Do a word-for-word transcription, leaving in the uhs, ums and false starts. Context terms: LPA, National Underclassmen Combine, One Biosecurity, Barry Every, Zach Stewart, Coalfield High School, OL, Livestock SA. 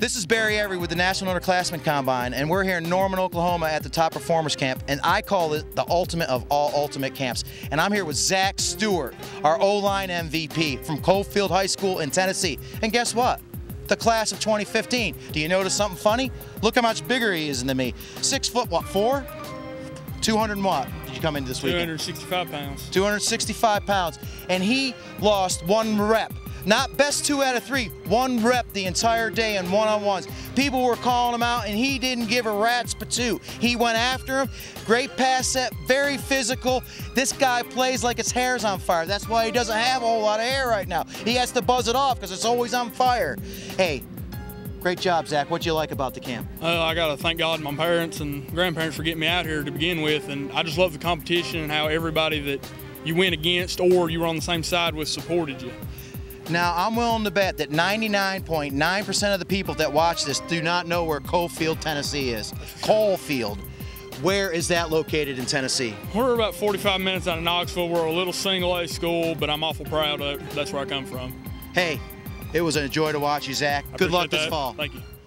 This is Barry Every with the National Underclassmen Combine, and we're here in Norman, Oklahoma at the Top Performers Camp, and I call it the ultimate of all ultimate camps. And I'm here with Zach Stewart, our O-line M V P from Coalfield High School in Tennessee. And guess what? The class of twenty fifteen. Do you notice something funny? Look how much bigger he is than me. Six foot, what, four? two hundred and what? Did you come into this weekend? two hundred sixty-five pounds. two hundred sixty-five pounds. And he lost one rep. Not best two out of three, one rep the entire day in one-on-ones. People were calling him out, and he didn't give a rat's patoot. He went after him. Great pass set, very physical. This guy plays like his hair's on fire. That's why he doesn't have a whole lot of hair right now. He has to buzz it off because it's always on fire. Hey, great job, Zach. What do you like about the camp? Uh, I got to thank God and my parents and grandparents for getting me out here to begin with, and I just love the competition and how everybody that you went against or you were on the same side with supported you. Now, I'm willing to bet that ninety-nine point nine percent of the people that watch this do not know where Coalfield, Tennessee is. Coalfield. Where is that located in Tennessee? We're about forty-five minutes out of Knoxville. We're a little single-A school, but I'm awful proud of it. That's where I come from. Hey, it was a joy to watch you, Zach. Good luck this fall. Thank you.